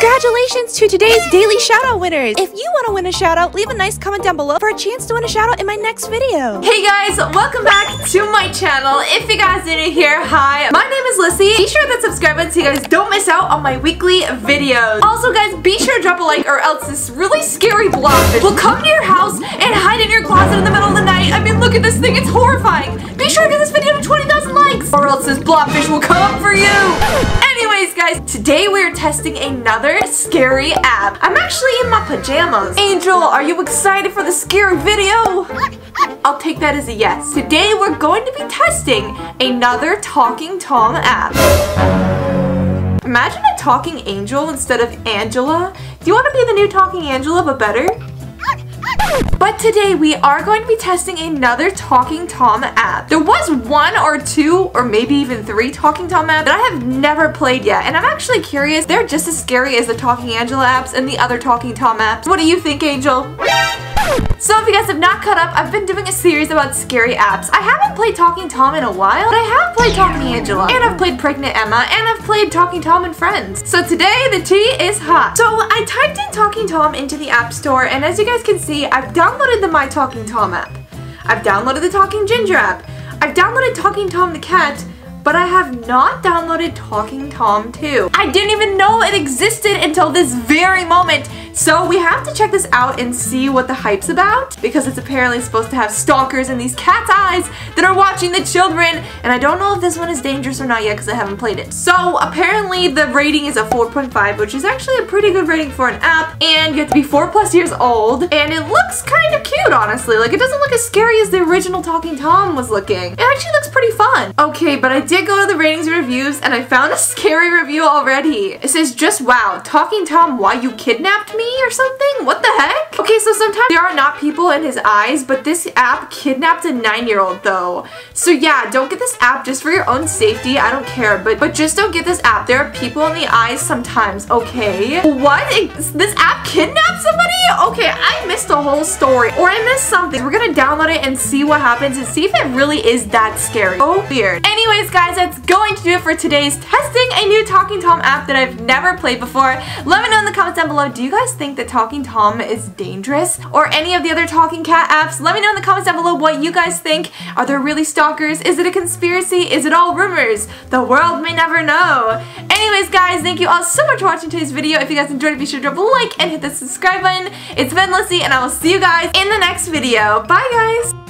Congratulations to today's daily shout out winners. If you want to win a shout out, leave a nice comment down below for a chance to win a shout out in my next video. Hey guys, welcome back to my channel. If you guys are new here, hi, my name is Lissy. Be sure to subscribe so you guys don't miss out on my weekly videos. Also guys, be sure to drop a like or else this really scary blobfish will come to your house and hide in your closet in the middle of the night. I mean, look at this thing, it's horrifying. Be sure to give this video to 20,000 likes or else this blobfish will come for you. Anyways guys, today we're testing another scary app. I'm actually in my pajamas. Angel, are you excited for the scary video? I'll take that as a yes. Today we're going to be testing another Talking Tom app. Imagine a talking angel instead of Angela. Do you want to be the new talking Angela, but better? But today we are going to be testing another Talking Tom app. There was one or two or maybe even three Talking Tom apps that I have never played yet, and I'm actually curious. They're just as scary as the Talking Angela apps and the other Talking Tom apps. What do you think, Angel? So if you guys have not caught up, I've been doing a series about scary apps. I haven't played Talking Tom in a while, but I have played Talking Angela, and I've played Pregnant Emma, and I've played Talking Tom and Friends. So today, the tea is hot. So I typed in Talking Tom into the App Store, and as you guys can see, I've downloaded the My Talking Tom app. I've downloaded the Talking Ginger app. I've downloaded Talking Tom the Cat, but I have not downloaded Talking Tom 2. I didn't even know it existed until this very moment. So we have to check this out and see what the hype's about, because it's apparently supposed to have stalkers and these cat's eyes that are watching the children. And I don't know if this one is dangerous or not yet because I haven't played it. So apparently the rating is a 4.5, which is actually a pretty good rating for an app. And you have to be 4+ years old. And it looks kind of cute, honestly. Like, it doesn't look as scary as the original Talking Tom was looking. It actually looks pretty fun. Okay, but I did go to the ratings and reviews, and I found a scary review already. It says, just wow, Talking Tom, why you kidnapped me or something? What the heck? Okay, so sometimes there are not people in his eyes, but this app kidnapped a 9-year-old though. So yeah, don't get this app just for your own safety. I don't care, but just don't get this app. There are people in the eyes sometimes, okay? What? This app kidnapped somebody? Okay, I missed the whole story, or I missed something. We're gonna download it and see what happens and see if it really is that scary. Oh, weird. Anyways, guys, that's going to do it for today's testing a new Talking Tom app that I've never played before. Let me know in the comments down below, do you guys think that Talking Tom is dangerous? Or any of the other Talking Cat apps? Let me know in the comments down below what you guys think. Are there really stalkers? Is it a conspiracy? Is it all rumors? The world may never know. Anyways, guys, thank you all so much for watching today's video. If you guys enjoyed it, be sure to drop a like and hit the subscribe button. It's been Lissy, and I will see you guys in the next video. Bye, guys!